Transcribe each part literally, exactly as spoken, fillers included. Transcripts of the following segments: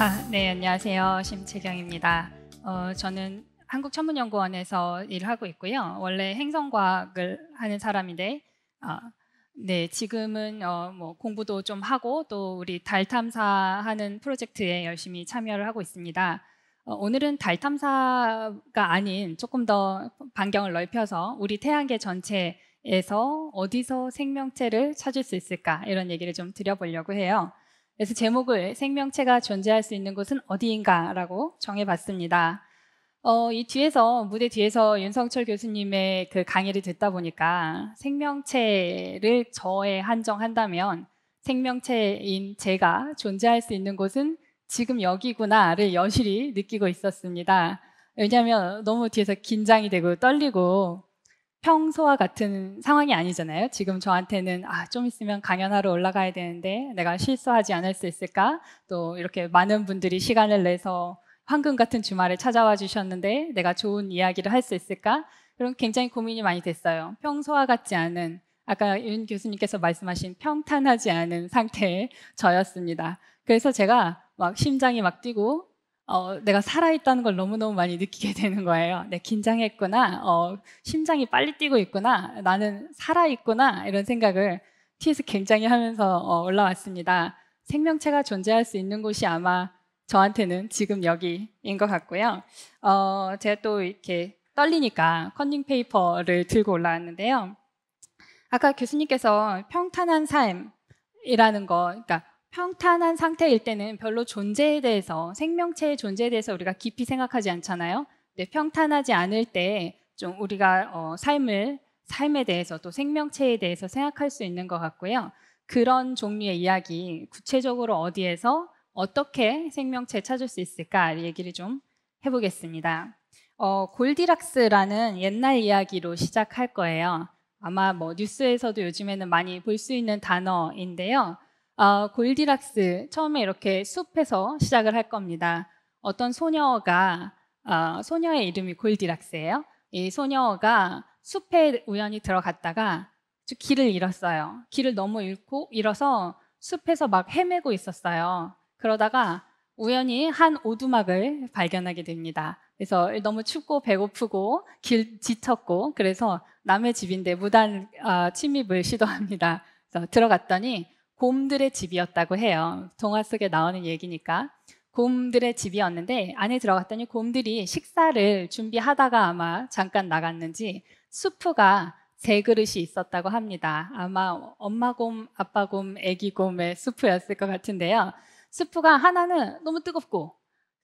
아, 네, 안녕하세요. 심채경입니다. 어, 저는 한국천문연구원에서 일을 하고 있고요. 원래 행성과학을 하는 사람인데, 아, 네, 지금은 어, 뭐 공부도 좀 하고 또 우리 달 탐사하는 프로젝트에 열심히 참여를 하고 있습니다. 어, 오늘은 달 탐사가 아닌 조금 더 반경을 넓혀서 우리 태양계 전체에서 어디서 생명체를 찾을 수 있을까 이런 얘기를 좀 드려보려고 해요. 그래서 제목을 생명체가 존재할 수 있는 곳은 어디인가라고 정해봤습니다. 어, 이 뒤에서 무대 뒤에서 윤성철 교수님의 그 강의를 듣다 보니까 생명체를 저에 한정한다면 생명체인 제가 존재할 수 있는 곳은 지금 여기구나를 여실히 느끼고 있었습니다. 왜냐하면 너무 뒤에서 긴장이 되고 떨리고 평소와 같은 상황이 아니잖아요. 지금 저한테는 아, 좀 있으면 강연하러 올라가야 되는데 내가 실수하지 않을 수 있을까? 또 이렇게 많은 분들이 시간을 내서 황금 같은 주말에 찾아와 주셨는데 내가 좋은 이야기를 할 수 있을까? 그런 굉장히 고민이 많이 됐어요. 평소와 같지 않은, 아까 윤 교수님께서 말씀하신 평탄하지 않은 상태의 저였습니다. 그래서 제가 막 심장이 막 뛰고 어, 내가 살아있다는 걸 너무너무 많이 느끼게 되는 거예요. 내 긴장했구나, 어, 심장이 빨리 뛰고 있구나, 나는 살아있구나 이런 생각을 뒤에서 굉장히 하면서 어, 올라왔습니다. 생명체가 존재할 수 있는 곳이 아마 저한테는 지금 여기인 것 같고요. 어, 제가 또 이렇게 떨리니까 컨닝 페이퍼를 들고 올라왔는데요. 아까 교수님께서 평탄한 삶이라는 거, 그러니까 평탄한 상태일 때는 별로 존재에 대해서, 생명체의 존재에 대해서 우리가 깊이 생각하지 않잖아요. 근데 평탄하지 않을 때 좀 우리가 어, 삶을, 삶에 대해서 또 생명체에 대해서 생각할 수 있는 것 같고요. 그런 종류의 이야기, 구체적으로 어디에서 어떻게 생명체 찾을 수 있을까 얘기를 좀 해보겠습니다. 어, 골디락스라는 옛날 이야기로 시작할 거예요. 아마 뭐 뉴스에서도 요즘에는 많이 볼 수 있는 단어인데요. 어, 골디락스, 처음에 이렇게 숲에서 시작을 할 겁니다. 어떤 소녀가, 어, 소녀의 이름이 골디락스예요. 이 소녀가 숲에 우연히 들어갔다가 길을 잃었어요. 길을 너무 잃고 잃어서 숲에서 막 헤매고 있었어요. 그러다가 우연히 한 오두막을 발견하게 됩니다. 그래서 너무 춥고 배고프고 길 지쳤고 그래서 남의 집인데 무단 어, 침입을 시도합니다. 그래서 들어갔더니 곰들의 집이었다고 해요. 동화 속에 나오는 얘기니까. 곰들의 집이었는데 안에 들어갔더니 곰들이 식사를 준비하다가 아마 잠깐 나갔는지 수프가 세 그릇이 있었다고 합니다. 아마 엄마 곰, 아빠 곰, 애기 곰의 수프였을 것 같은데요. 수프가 하나는 너무 뜨겁고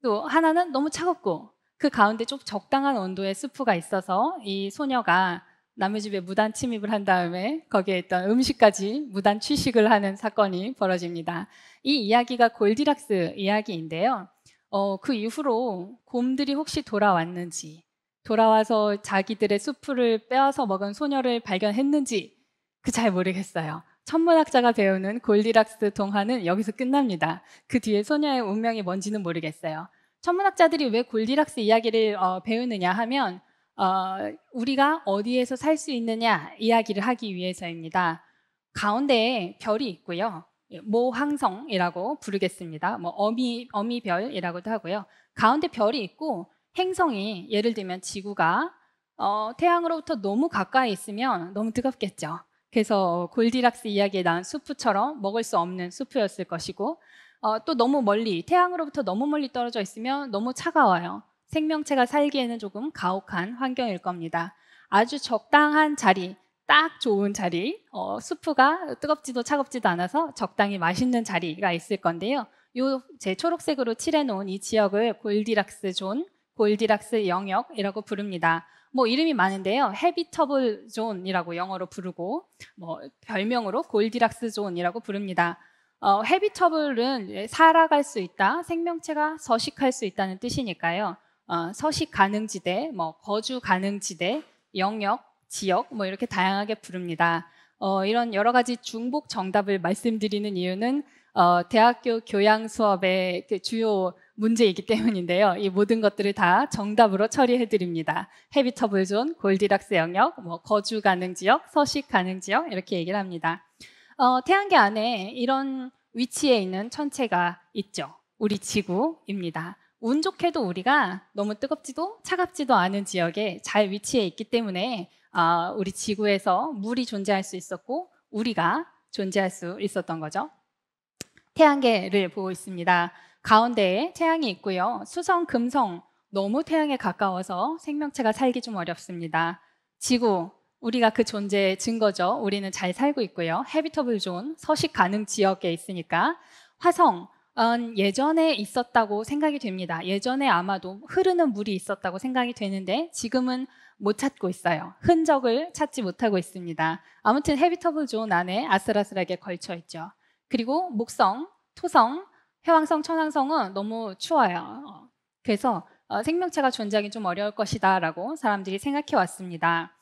또 하나는 너무 차갑고 그 가운데 좀 적당한 온도의 수프가 있어서 이 소녀가 남의 집에 무단 침입을 한 다음에 거기에 있던 음식까지 무단 취식을 하는 사건이 벌어집니다. 이 이야기가 골디락스 이야기인데요. 어, 그 이후로 곰들이 혹시 돌아왔는지, 돌아와서 자기들의 수프를 빼앗아 먹은 소녀를 발견했는지 그 잘 모르겠어요. 천문학자가 배우는 골디락스 동화는 여기서 끝납니다. 그 뒤에 소녀의 운명이 뭔지는 모르겠어요. 천문학자들이 왜 골디락스 이야기를 어, 배우느냐 하면 어, 우리가 어디에서 살 수 있느냐 이야기를 하기 위해서입니다. 가운데에 별이 있고요. 모항성이라고 부르겠습니다. 뭐 어미, 어미별이라고도 하고요. 가운데 별이 있고 행성이, 예를 들면 지구가 어, 태양으로부터 너무 가까이 있으면 너무 뜨겁겠죠. 그래서 골디락스 이야기에 나온 수프처럼 먹을 수 없는 수프였을 것이고 어, 또 너무 멀리, 태양으로부터 너무 멀리 떨어져 있으면 너무 차가워요. 생명체가 살기에는 조금 가혹한 환경일 겁니다. 아주 적당한 자리, 딱 좋은 자리, 어, 수프가 뜨겁지도 차갑지도 않아서 적당히 맛있는 자리가 있을 건데요. 요 제 초록색으로 칠해놓은 이 지역을 골디락스 존, 골디락스 영역이라고 부릅니다. 뭐 이름이 많은데요. 해비터블 존이라고 영어로 부르고 뭐 별명으로 골디락스 존이라고 부릅니다. 어, 해비터블은 살아갈 수 있다, 생명체가 서식할 수 있다는 뜻이니까요. 어, 서식 가능지대, 뭐 거주 가능지대, 영역, 지역 뭐 이렇게 다양하게 부릅니다. 어, 이런 여러 가지 중복 정답을 말씀드리는 이유는 어, 대학교 교양 수업의 그 주요 문제이기 때문인데요. 이 모든 것들을 다 정답으로 처리해드립니다. 해비터블 존, 골디락스 영역, 뭐 거주 가능 지역, 서식 가능 지역 이렇게 얘기를 합니다. 어, 태양계 안에 이런 위치에 있는 천체가 있죠. 우리 지구입니다. 운 좋게도 우리가 너무 뜨겁지도 차갑지도 않은 지역에 잘 위치해 있기 때문에 어, 우리 지구에서 물이 존재할 수 있었고 우리가 존재할 수 있었던 거죠. 태양계를 보고 있습니다. 가운데에 태양이 있고요. 수성, 금성 너무 태양에 가까워서 생명체가 살기 좀 어렵습니다. 지구, 우리가 그 존재의 증거죠. 우리는 잘 살고 있고요. 해비터블 존, 서식 가능 지역에 있으니까. 화성, 예전에 있었다고 생각이 됩니다. 예전에 아마도 흐르는 물이 있었다고 생각이 되는데 지금은 못 찾고 있어요. 흔적을 찾지 못하고 있습니다. 아무튼 해비터블 존 안에 아슬아슬하게 걸쳐 있죠. 그리고 목성, 토성, 해왕성, 천왕성은 너무 추워요. 그래서 생명체가 존재하기 좀 어려울 것이다 라고 사람들이 생각해 왔습니다.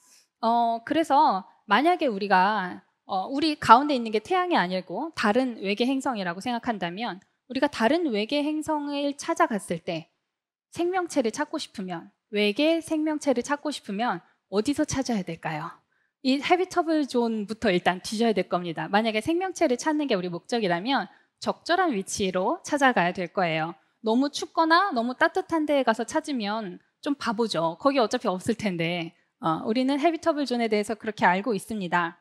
어, 그래서 만약에 우리가 어, 우리 가운데 있는 게 태양이 아니고 다른 외계 행성이라고 생각한다면 우리가 다른 외계 행성을 찾아갔을 때 생명체를 찾고 싶으면 외계 생명체를 찾고 싶으면 어디서 찾아야 될까요? 이 해비터블 존부터 일단 뒤져야 될 겁니다. 만약에 생명체를 찾는 게 우리 목적이라면 적절한 위치로 찾아가야 될 거예요. 너무 춥거나 너무 따뜻한 데에 가서 찾으면 좀 바보죠. 거기 어차피 없을 텐데 어, 우리는 해비터블 존에 대해서 그렇게 알고 있습니다.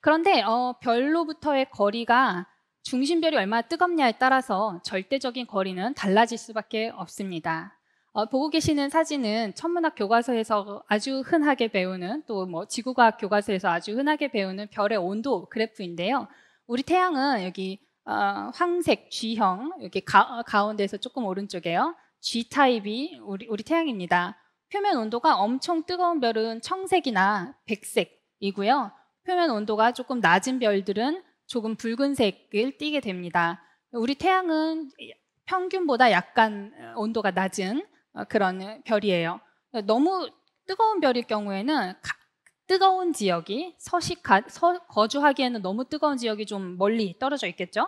그런데 어, 별로부터의 거리가 중심별이 얼마나 뜨겁냐에 따라서 절대적인 거리는 달라질 수밖에 없습니다. 어, 보고 계시는 사진은 천문학 교과서에서 아주 흔하게 배우는 또 뭐 지구과학 교과서에서 아주 흔하게 배우는 별의 온도 그래프인데요. 우리 태양은 여기 어, 황색 G형 여기 가, 가운데에서 조금 오른쪽에요. G 타입이 우리, 우리 태양입니다. 표면 온도가 엄청 뜨거운 별은 청색이나 백색이고요. 표면 온도가 조금 낮은 별들은 조금 붉은색을 띠게 됩니다. 우리 태양은 평균보다 약간 온도가 낮은 그런 별이에요. 너무 뜨거운 별일 경우에는 가, 뜨거운 지역이 서식 가, 서, 거주하기에는 너무 뜨거운 지역이 좀 멀리 떨어져 있겠죠.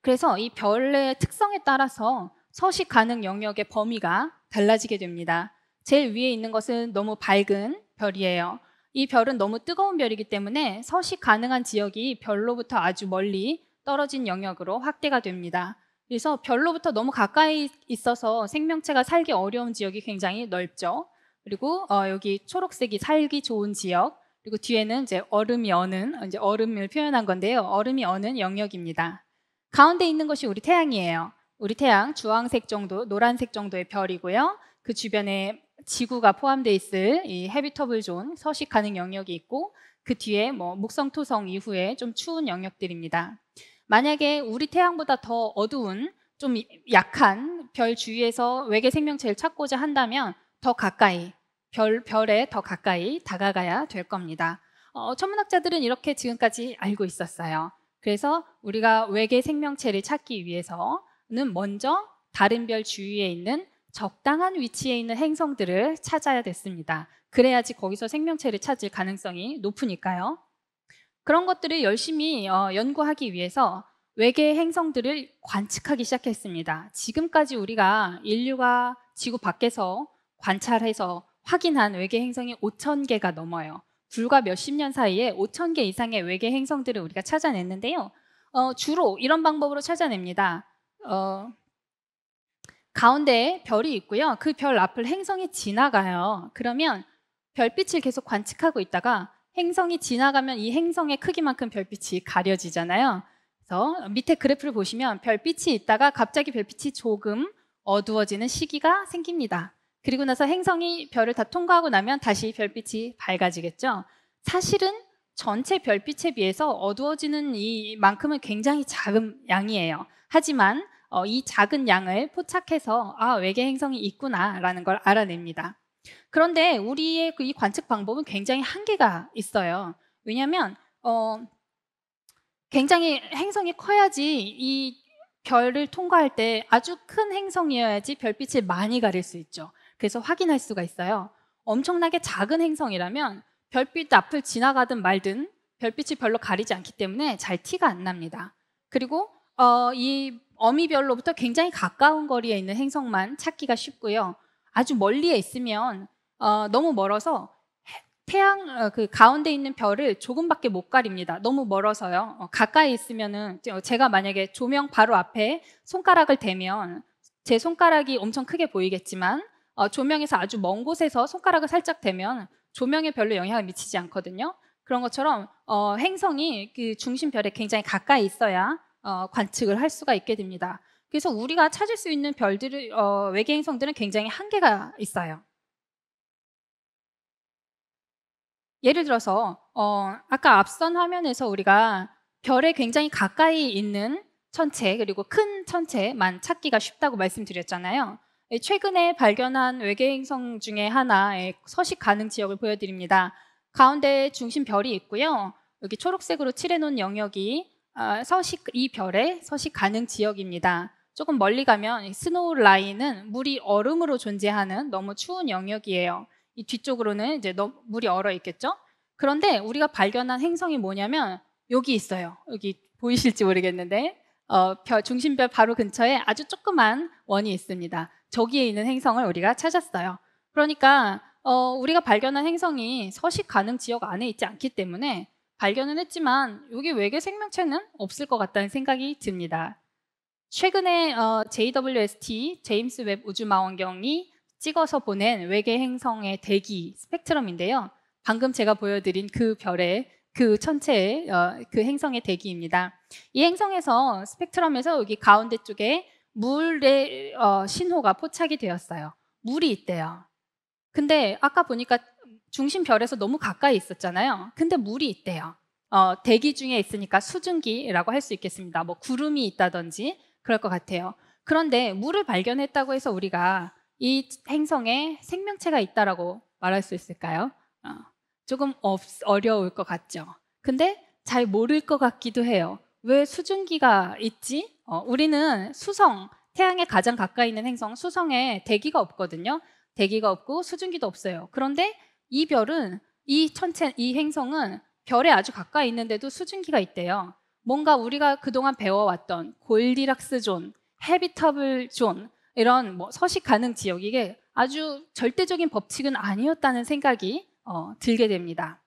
그래서 이 별의 특성에 따라서 서식 가능 영역의 범위가 달라지게 됩니다. 제일 위에 있는 것은 너무 밝은 별이에요. 이 별은 너무 뜨거운 별이기 때문에 서식 가능한 지역이 별로부터 아주 멀리 떨어진 영역으로 확대가 됩니다. 그래서 별로부터 너무 가까이 있어서 생명체가 살기 어려운 지역이 굉장히 넓죠. 그리고 어, 여기 초록색이 살기 좋은 지역, 그리고 뒤에는 이제 얼음이 어는, 이제 얼음을 표현한 건데요. 얼음이 어는 영역입니다. 가운데 있는 것이 우리 태양이에요. 우리 태양 주황색 정도, 노란색 정도의 별이고요. 그 주변에 지구가 포함되어 있을 이 해비터블 존, 서식 가능 영역이 있고 그 뒤에 뭐 목성, 토성 이후에 좀 추운 영역들입니다. 만약에 우리 태양보다 더 어두운 좀 약한 별 주위에서 외계 생명체를 찾고자 한다면 더 가까이, 별, 별에 더 가까이 다가가야 될 겁니다. 어, 천문학자들은 이렇게 지금까지 알고 있었어요. 그래서 우리가 외계 생명체를 찾기 위해서는 먼저 다른 별 주위에 있는 적당한 위치에 있는 행성들을 찾아야 됐습니다. 그래야지 거기서 생명체를 찾을 가능성이 높으니까요. 그런 것들을 열심히 어, 연구하기 위해서 외계 행성들을 관측하기 시작했습니다. 지금까지 우리가 인류가 지구 밖에서 관찰해서 확인한 외계 행성이 오천 개가 넘어요. 불과 몇십 년 사이에 오천 개 이상의 외계 행성들을 우리가 찾아냈는데요. 어, 주로 이런 방법으로 찾아냅니다. 어, 가운데에 별이 있고요. 그 별 앞을 행성이 지나가요. 그러면 별빛을 계속 관측하고 있다가 행성이 지나가면 이 행성의 크기만큼 별빛이 가려지잖아요. 그래서 밑에 그래프를 보시면 별빛이 있다가 갑자기 별빛이 조금 어두워지는 시기가 생깁니다. 그리고 나서 행성이 별을 다 통과하고 나면 다시 별빛이 밝아지겠죠. 사실은 전체 별빛에 비해서 어두워지는 이만큼은 굉장히 작은 양이에요. 하지만 어, 이 작은 양을 포착해서 아, 외계 행성이 있구나라는 걸 알아냅니다. 그런데 우리의 이 관측 방법은 굉장히 한계가 있어요. 왜냐하면 어, 굉장히 행성이 커야지 이 별을 통과할 때 아주 큰 행성이어야지 별빛을 많이 가릴 수 있죠. 그래서 확인할 수가 있어요. 엄청나게 작은 행성이라면 별빛 앞을 지나가든 말든 별빛이 별로 가리지 않기 때문에 잘 티가 안 납니다. 그리고 어, 이 어미별로부터 굉장히 가까운 거리에 있는 행성만 찾기가 쉽고요. 아주 멀리에 있으면 어, 너무 멀어서 해, 태양 그 가운데 있는 별을 조금밖에 못 가립니다. 너무 멀어서요. 가까이 있으면은 제가 만약에 조명 바로 앞에 손가락을 대면 제 손가락이 엄청 크게 보이겠지만 조명에서 아주 먼 곳에서 손가락을 살짝 대면 조명에 별로 영향을 미치지 않거든요. 그런 것처럼 어, 행성이 그 중심별에 굉장히 가까이 있어야 어, 관측을 할 수가 있게 됩니다. 그래서 우리가 찾을 수 있는 별들을 어, 외계 행성들은 굉장히 한계가 있어요. 예를 들어서 어, 아까 앞선 화면에서 우리가 별에 굉장히 가까이 있는 천체 그리고 큰 천체만 찾기가 쉽다고 말씀드렸잖아요. 최근에 발견한 외계 행성 중에 하나의 서식 가능 지역을 보여드립니다. 가운데 중심 별이 있고요. 여기 초록색으로 칠해놓은 영역이 서식 이 별의 서식 가능 지역입니다. 조금 멀리 가면 스노우 라인은 물이 얼음으로 존재하는 너무 추운 영역이에요. 이 뒤쪽으로는 이제 물이 얼어 있겠죠. 그런데 우리가 발견한 행성이 뭐냐면 여기 있어요. 여기 보이실지 모르겠는데 어, 별 중심별 바로 근처에 아주 조그만 원이 있습니다. 저기에 있는 행성을 우리가 찾았어요. 그러니까 어, 우리가 발견한 행성이 서식 가능 지역 안에 있지 않기 때문에 발견은 했지만 여기 외계 생명체는 없을 것 같다는 생각이 듭니다. 최근에 어, 제이더블유에스티, 제임스 웹 우주망원경이 찍어서 보낸 외계 행성의 대기 스펙트럼인데요. 방금 제가 보여드린 그 별의 그 천체의 어, 그 행성의 대기입니다. 이 행성에서 스펙트럼에서 여기 가운데 쪽에 물의 어, 신호가 포착이 되었어요. 물이 있대요. 근데 아까 보니까 중심 별에서 너무 가까이 있었잖아요. 근데 물이 있대요. 어, 대기 중에 있으니까 수증기라고 할 수 있겠습니다. 뭐 구름이 있다든지 그럴 것 같아요. 그런데 물을 발견했다고 해서 우리가 이 행성에 생명체가 있다라고 말할 수 있을까요? 어, 조금 없, 어려울 것 같죠. 근데 잘 모를 것 같기도 해요. 왜 수증기가 있지? 어, 우리는 수성, 태양에 가장 가까이 있는 행성 수성에 대기가 없거든요. 대기가 없고 수증기도 없어요. 그런데 이 별은, 이 천체, 이 행성은 별에 아주 가까이 있는데도 수증기가 있대요. 뭔가 우리가 그동안 배워왔던 골디락스 존, 해비터블 존 이런 뭐 서식 가능 지역 이게 아주 절대적인 법칙은 아니었다는 생각이 어, 들게 됩니다.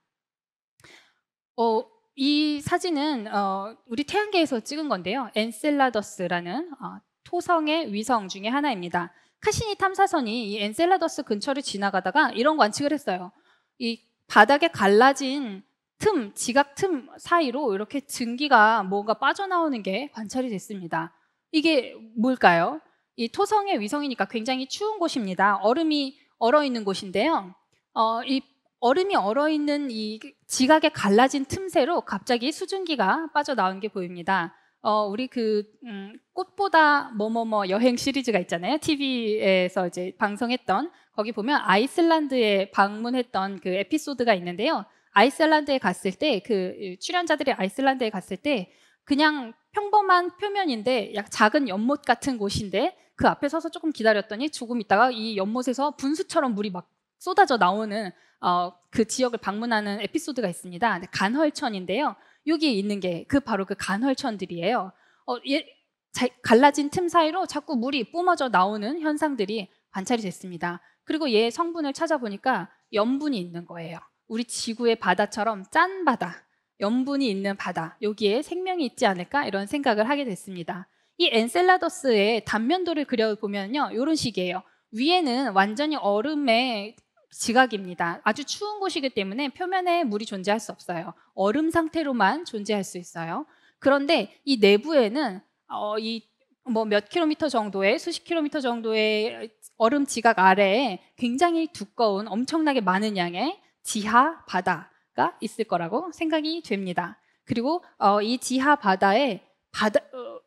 어, 이 사진은 어, 우리 태양계에서 찍은 건데요. 엔셀라더스라는 어, 토성의 위성 중에 하나입니다. 카시니 탐사선이 이 엔셀라더스 근처를 지나가다가 이런 관측을 했어요. 이 바닥에 갈라진 틈, 지각 틈 사이로 이렇게 증기가 뭔가 빠져나오는 게 관찰이 됐습니다. 이게 뭘까요? 이 토성의 위성이니까 굉장히 추운 곳입니다. 얼음이 얼어있는 곳인데요. 어, 이 얼음이 얼어있는 이 지각에 갈라진 틈새로 갑자기 수증기가 빠져나온 게 보입니다. 어, 우리 그, 음, 꽃보다 뭐뭐뭐 여행 시리즈가 있잖아요. 티비에서 이제 방송했던, 거기 보면 아이슬란드에 방문했던 그 에피소드가 있는데요. 아이슬란드에 갔을 때, 그 출연자들이 아이슬란드에 갔을 때, 그냥 평범한 표면인데, 약 작은 연못 같은 곳인데, 그 앞에 서서 조금 기다렸더니 조금 있다가 이 연못에서 분수처럼 물이 막 쏟아져 나오는, 어, 그 지역을 방문하는 에피소드가 있습니다. 간헐천인데요. 여기 있는 게 그 바로 그 간헐천들이에요. 어, 예, 자, 갈라진 틈 사이로 자꾸 물이 뿜어져 나오는 현상들이 관찰이 됐습니다. 그리고 얘 성분을 찾아보니까 염분이 있는 거예요. 우리 지구의 바다처럼 짠 바다, 염분이 있는 바다, 여기에 생명이 있지 않을까 이런 생각을 하게 됐습니다. 이 엔셀라더스의 단면도를 그려보면요. 이런 식이에요. 위에는 완전히 얼음에 지각입니다. 아주 추운 곳이기 때문에 표면에 물이 존재할 수 없어요. 얼음 상태로만 존재할 수 있어요. 그런데 이 내부에는 어, 이 뭐 몇 킬로미터 정도의 수십 킬로미터 정도의 얼음 지각 아래에 굉장히 두꺼운 엄청나게 많은 양의 지하 바다가 있을 거라고 생각이 됩니다. 그리고 어, 이 지하 바다의 바다 어,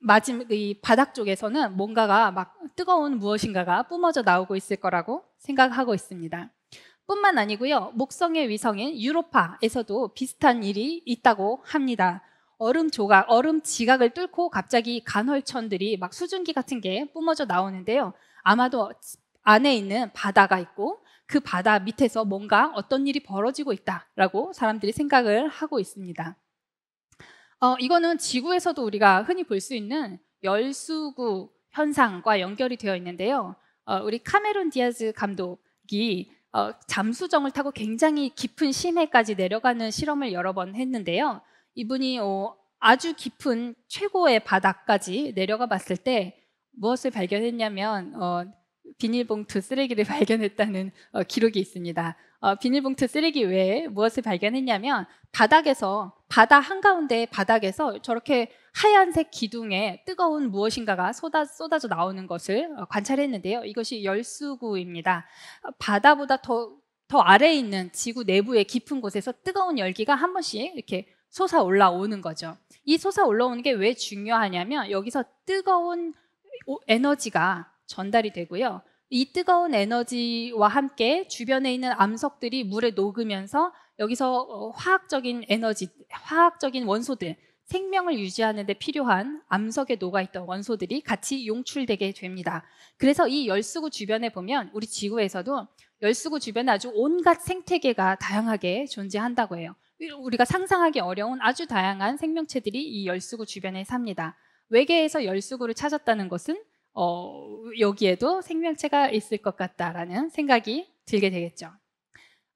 마지막 이 바닥 쪽에서는 뭔가가 막 뜨거운 무엇인가가 뿜어져 나오고 있을 거라고 생각하고 있습니다. 뿐만 아니고요. 목성의 위성인 유로파에서도 비슷한 일이 있다고 합니다. 얼음 조각, 얼음 지각을 뚫고 갑자기 간헐천들이 막 수증기 같은 게 뿜어져 나오는데요. 아마도 안에 있는 바다가 있고 그 바다 밑에서 뭔가 어떤 일이 벌어지고 있다라고 사람들이 생각을 하고 있습니다. 어, 이거는 지구에서도 우리가 흔히 볼 수 있는 열수구 현상과 연결이 되어 있는데요. 어, 우리 카메론 디아즈 감독이 어, 잠수정을 타고 굉장히 깊은 심해까지 내려가는 실험을 여러 번 했는데요. 이분이 어, 아주 깊은 최고의 바닥까지 내려가 봤을 때 무엇을 발견했냐면 어, 비닐봉투 쓰레기를 발견했다는 어, 기록이 있습니다. 어, 비닐봉투 쓰레기 외에 무엇을 발견했냐면 바닥에서 바다 한가운데 바닥에서 저렇게 하얀색 기둥에 뜨거운 무엇인가가 쏟아, 쏟아져 나오는 것을 어, 관찰했는데요. 이것이 열수구입니다. 바다보다 더, 더 아래에 있는 지구 내부의 깊은 곳에서 뜨거운 열기가 한 번씩 이렇게 솟아 올라오는 거죠. 이 솟아 올라오는 게 왜 중요하냐면 여기서 뜨거운 에너지가 전달이 되고요. 이 뜨거운 에너지와 함께 주변에 있는 암석들이 물에 녹으면서 여기서 화학적인 에너지, 화학적인 원소들, 생명을 유지하는 데 필요한 암석에 녹아있던 원소들이 같이 용출되게 됩니다. 그래서 이 열수구 주변에 보면 우리 지구에서도 열수구 주변에 아주 온갖 생태계가 다양하게 존재한다고 해요. 우리가 상상하기 어려운 아주 다양한 생명체들이 이 열수구 주변에 삽니다. 외계에서 열수구를 찾았다는 것은 어, 여기에도 생명체가 있을 것 같다라는 생각이 들게 되겠죠.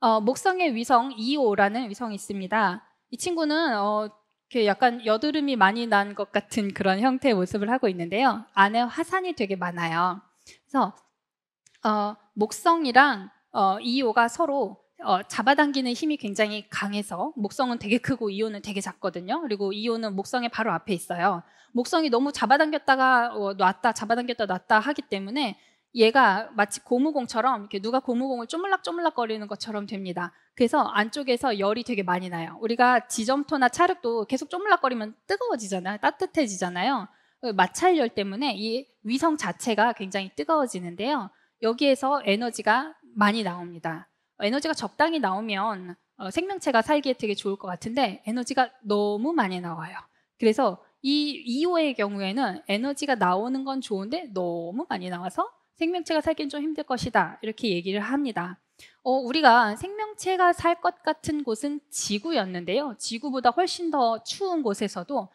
어, 목성의 위성 이오라는 위성이 있습니다. 이 친구는 어, 이렇게 약간 여드름이 많이 난 것 같은 그런 형태의 모습을 하고 있는데요. 안에 화산이 되게 많아요. 그래서 어, 목성이랑 어, 이오가 서로 어, 잡아당기는 힘이 굉장히 강해서 목성은 되게 크고 이오는 되게 작거든요. 그리고 이오는 목성의 바로 앞에 있어요. 목성이 너무 잡아당겼다가 어, 놨다 잡아당겼다 놨다 하기 때문에 얘가 마치 고무공처럼 이렇게 누가 고무공을 쪼물락쪼물락 거리는 것처럼 됩니다. 그래서 안쪽에서 열이 되게 많이 나요. 우리가 지점토나 찰흙도 계속 쪼물락거리면 뜨거워지잖아요. 따뜻해지잖아요. 마찰열 때문에 이 위성 자체가 굉장히 뜨거워지는데요. 여기에서 에너지가 많이 나옵니다. 에너지가 적당히 나오면 어, 생명체가 살기에 되게 좋을 것 같은데 에너지가 너무 많이 나와요. 그래서 이 이오의 경우에는 에너지가 나오는 건 좋은데 너무 많이 나와서 생명체가 살기엔 좀 힘들 것이다 이렇게 얘기를 합니다. 어, 우리가 생명체가 살 것 같은 곳은 지구였는데요. 지구보다 훨씬 더 추운 곳에서도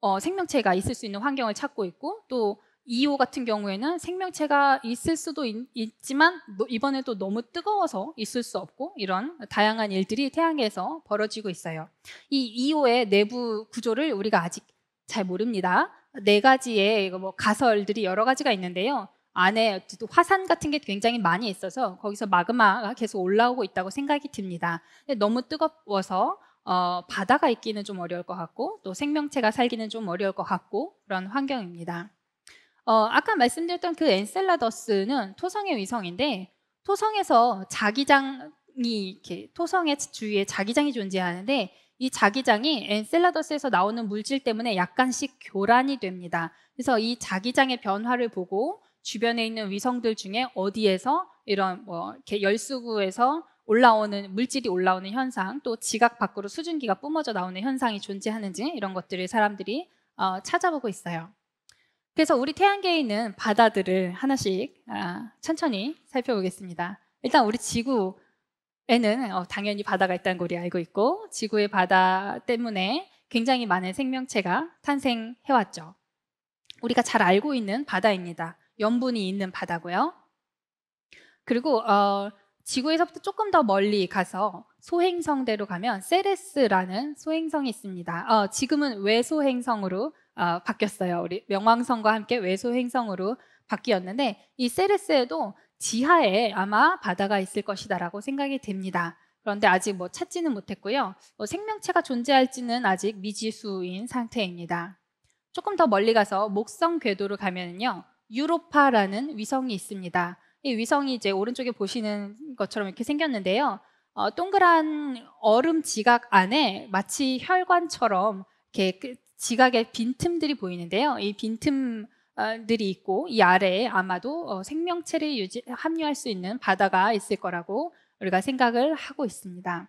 어, 생명체가 있을 수 있는 환경을 찾고 있고 또 이오 같은 경우에는 생명체가 있을 수도 있, 있지만 이번에도 너무 뜨거워서 있을 수 없고 이런 다양한 일들이 태양에서 벌어지고 있어요. 이 이오의 내부 구조를 우리가 아직 잘 모릅니다. 네 가지의 뭐 가설들이 여러 가지가 있는데요. 안에 화산 같은 게 굉장히 많이 있어서 거기서 마그마가 계속 올라오고 있다고 생각이 듭니다. 너무 뜨거워서 어, 바다가 있기는 좀 어려울 것 같고 또 생명체가 살기는 좀 어려울 것 같고 그런 환경입니다. 어, 아까 말씀드렸던 그 엔셀라더스는 토성의 위성인데 토성에서 자기장이 이렇게 토성의 주위에 자기장이 존재하는데 이 자기장이 엔셀라더스에서 나오는 물질 때문에 약간씩 교란이 됩니다. 그래서 이 자기장의 변화를 보고 주변에 있는 위성들 중에 어디에서 이런 뭐 이렇게 열수구에서 올라오는 물질이 올라오는 현상, 또 지각 밖으로 수증기가 뿜어져 나오는 현상이 존재하는지 이런 것들을 사람들이 어, 찾아보고 있어요. 그래서 우리 태양계에 있는 바다들을 하나씩 아, 천천히 살펴보겠습니다. 일단 우리 지구에는 어, 당연히 바다가 있다는 걸 우리 알고 있고 지구의 바다 때문에 굉장히 많은 생명체가 탄생해왔죠. 우리가 잘 알고 있는 바다입니다. 염분이 있는 바다고요. 그리고 어, 지구에서부터 조금 더 멀리 가서 소행성대로 가면 세레스라는 소행성이 있습니다. 어, 지금은 외소행성으로 어, 바뀌었어요. 우리 명왕성과 함께 외소행성으로 바뀌었는데 이 세레스에도 지하에 아마 바다가 있을 것이다라고 생각이 됩니다. 그런데 아직 뭐 찾지는 못했고요. 뭐 생명체가 존재할지는 아직 미지수인 상태입니다. 조금 더 멀리 가서 목성 궤도로 가면요, 유로파라는 위성이 있습니다. 이 위성이 이제 오른쪽에 보시는 것처럼 이렇게 생겼는데요. 어, 동그란 얼음 지각 안에 마치 혈관처럼 이렇게 그, 지각의 빈틈들이 보이는데요. 이 빈틈들이 있고 이 아래에 아마도 생명체를 유지, 합류할 수 있는 바다가 있을 거라고 우리가 생각을 하고 있습니다.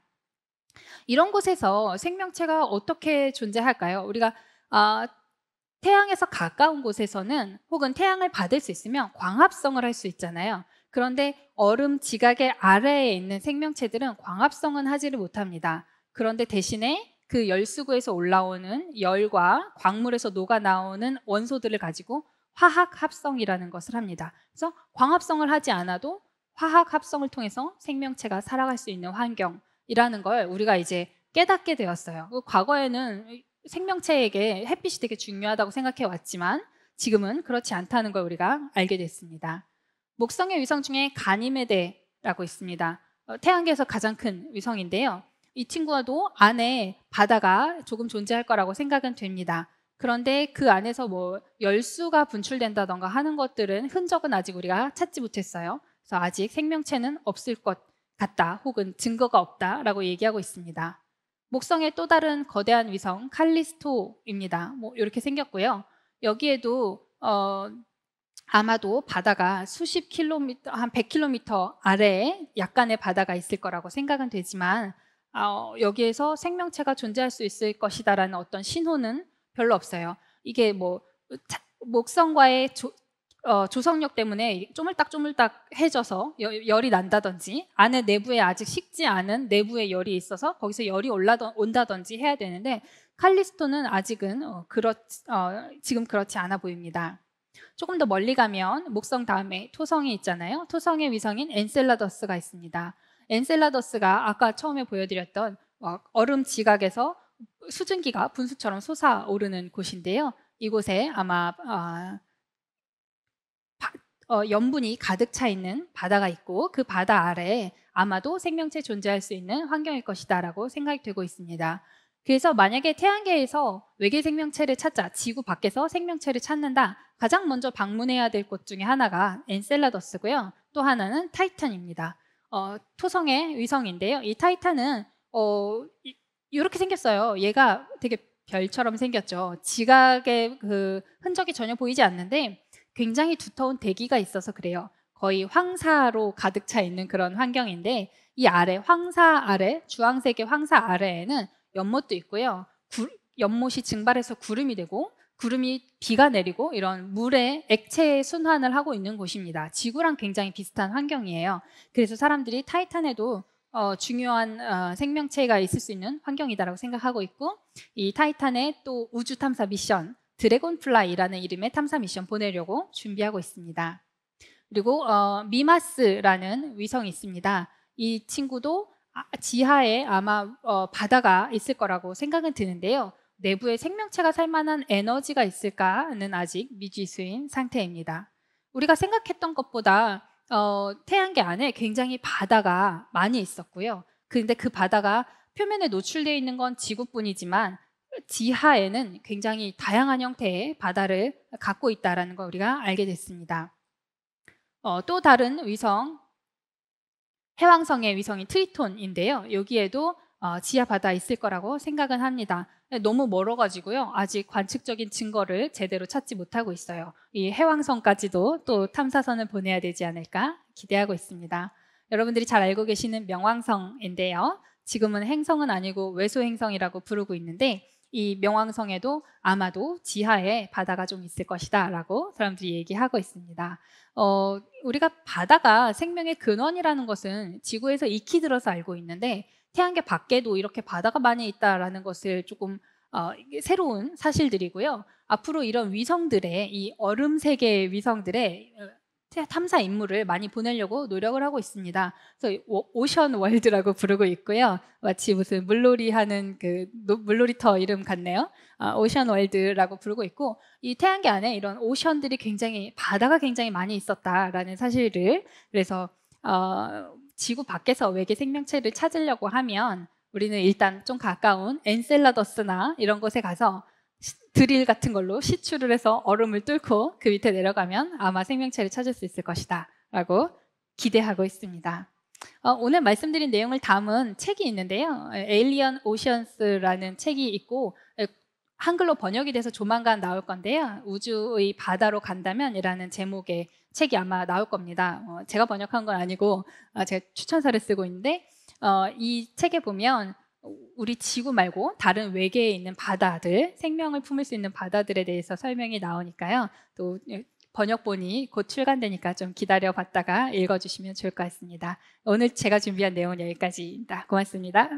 이런 곳에서 생명체가 어떻게 존재할까요? 우리가 아, 태양에서 가까운 곳에서는 혹은 태양을 받을 수 있으면 광합성을 할 수 있잖아요. 그런데 얼음 지각의 아래에 있는 생명체들은 광합성은 하지를 못합니다. 그런데 대신에 그 열수구에서 올라오는 열과 광물에서 녹아 나오는 원소들을 가지고 화학 합성이라는 것을 합니다. 그래서 광합성을 하지 않아도 화학 합성을 통해서 생명체가 살아갈 수 있는 환경이라는 걸 우리가 이제 깨닫게 되었어요. 과거에는 생명체에게 햇빛이 되게 중요하다고 생각해 왔지만 지금은 그렇지 않다는 걸 우리가 알게 됐습니다. 목성의 위성 중에 가니메데라고 있습니다. 태양계에서 가장 큰 위성인데요. 이 친구도 안에 바다가 조금 존재할 거라고 생각은 됩니다. 그런데 그 안에서 뭐 열수가 분출된다던가 하는 것들은 흔적은 아직 우리가 찾지 못했어요. 그래서 아직 생명체는 없을 것 같다 혹은 증거가 없다라고 얘기하고 있습니다. 목성의 또 다른 거대한 위성 칼리스토입니다. 뭐 이렇게 생겼고요. 여기에도 어, 아마도 바다가 수십 킬로미터, 한 백 킬로미터 아래에 약간의 바다가 있을 거라고 생각은 되지만 어, 여기에서 생명체가 존재할 수 있을 것이다라는 어떤 신호는 별로 없어요. 이게 뭐 목성과의 조, 어, 조성력 때문에 쪼물딱쪼물딱 해져서 여, 열이 난다든지 안에 내부에 아직 식지 않은 내부에 열이 있어서 거기서 열이 올라던, 온다든지 해야 되는데 칼리스토는 아직은 어, 그렇, 어, 지금 그렇지 않아 보입니다. 조금 더 멀리 가면 목성 다음에 토성이 있잖아요. 토성의 위성인 엔셀라더스가 있습니다. 엔셀라더스가 아까 처음에 보여드렸던 얼음 지각에서 수증기가 분수처럼 솟아오르는 곳인데요. 이곳에 아마 어, 어, 염분이 가득 차 있는 바다가 있고 그 바다 아래에 아마도 생명체 존재할 수 있는 환경일 것이다 라고 생각이 되고 있습니다. 그래서 만약에 태양계에서 외계 생명체를 찾자, 지구 밖에서 생명체를 찾는다, 가장 먼저 방문해야 될 곳 중에 하나가 엔셀라더스고요. 또 하나는 타이탄입니다. 어, 토성의 위성인데요. 이 타이탄은 어, 이, 이렇게 생겼어요. 얘가 되게 별처럼 생겼죠. 지각의 그 흔적이 전혀 보이지 않는데 굉장히 두터운 대기가 있어서 그래요. 거의 황사로 가득 차 있는 그런 환경인데 이 아래, 황사 아래, 주황색의 황사 아래에는 연못도 있고요. 구, 연못이 증발해서 구름이 되고 구름이 비가 내리고 이런 물의 액체의 순환을 하고 있는 곳입니다. 지구랑 굉장히 비슷한 환경이에요. 그래서 사람들이 타이탄에도 어, 중요한 어, 생명체가 있을 수 있는 환경이다라고 생각하고 있고 이 타이탄의 또 우주 탐사 미션 드래곤플라이라는 이름의 탐사 미션 보내려고 준비하고 있습니다. 그리고 어, 미마스라는 위성이 있습니다. 이 친구도 지하에 아마 어, 바다가 있을 거라고 생각은 드는데요. 내부에 생명체가 살 만한 에너지가 있을까는 아직 미지수인 상태입니다. 우리가 생각했던 것보다 어, 태양계 안에 굉장히 바다가 많이 있었고요. 그런데 그 바다가 표면에 노출되어 있는 건 지구뿐이지만 지하에는 굉장히 다양한 형태의 바다를 갖고 있다는 걸 우리가 알게 됐습니다. 어, 또 다른 위성, 해왕성의 위성인 트리톤인데요. 여기에도 어, 지하 바다 있을 거라고 생각은 합니다. 너무 멀어가지고요. 아직 관측적인 증거를 제대로 찾지 못하고 있어요. 이 해왕성까지도 또 탐사선을 보내야 되지 않을까 기대하고 있습니다. 여러분들이 잘 알고 계시는 명왕성인데요. 지금은 행성은 아니고 외소행성이라고 부르고 있는데 이 명왕성에도 아마도 지하에 바다가 좀 있을 것이다 라고 사람들이 얘기하고 있습니다. 어, 우리가 바다가 생명의 근원이라는 것은 지구에서 익히 들어서 알고 있는데 태양계 밖에도 이렇게 바다가 많이 있다라는 것을 조금 어, 새로운 사실들이고요. 앞으로 이런 위성들의 이 얼음 세계의 위성들의 탐사 임무를 많이 보내려고 노력을 하고 있습니다. 그래서 오션 월드라고 부르고 있고요. 마치 무슨 물놀이 하는 그 물놀이터 이름 같네요. 아, 오션 월드라고 부르고 있고 이 태양계 안에 이런 오션들이 굉장히 바다가 굉장히 많이 있었다라는 사실을 그래서 어, 지구 밖에서 외계 생명체를 찾으려고 하면 우리는 일단 좀 가까운 엔셀라더스나 이런 곳에 가서 드릴 같은 걸로 시추를 해서 얼음을 뚫고 그 밑에 내려가면 아마 생명체를 찾을 수 있을 것이다 라고 기대하고 있습니다. 어, 오늘 말씀드린 내용을 담은 책이 있는데요. 에일리언 오션스라는 책이 있고 한글로 번역이 돼서 조만간 나올 건데요. 우주의 바다로 간다면 이라는 제목의 책이 아마 나올 겁니다. 어, 제가 번역한 건 아니고 어, 제가 추천사를 쓰고 있는데 어, 이 책에 보면 우리 지구 말고 다른 외계에 있는 바다들, 생명을 품을 수 있는 바다들에 대해서 설명이 나오니까요. 또 번역본이 곧 출간되니까 좀 기다려봤다가 읽어주시면 좋을 것 같습니다. 오늘 제가 준비한 내용은 여기까지입니다. 고맙습니다.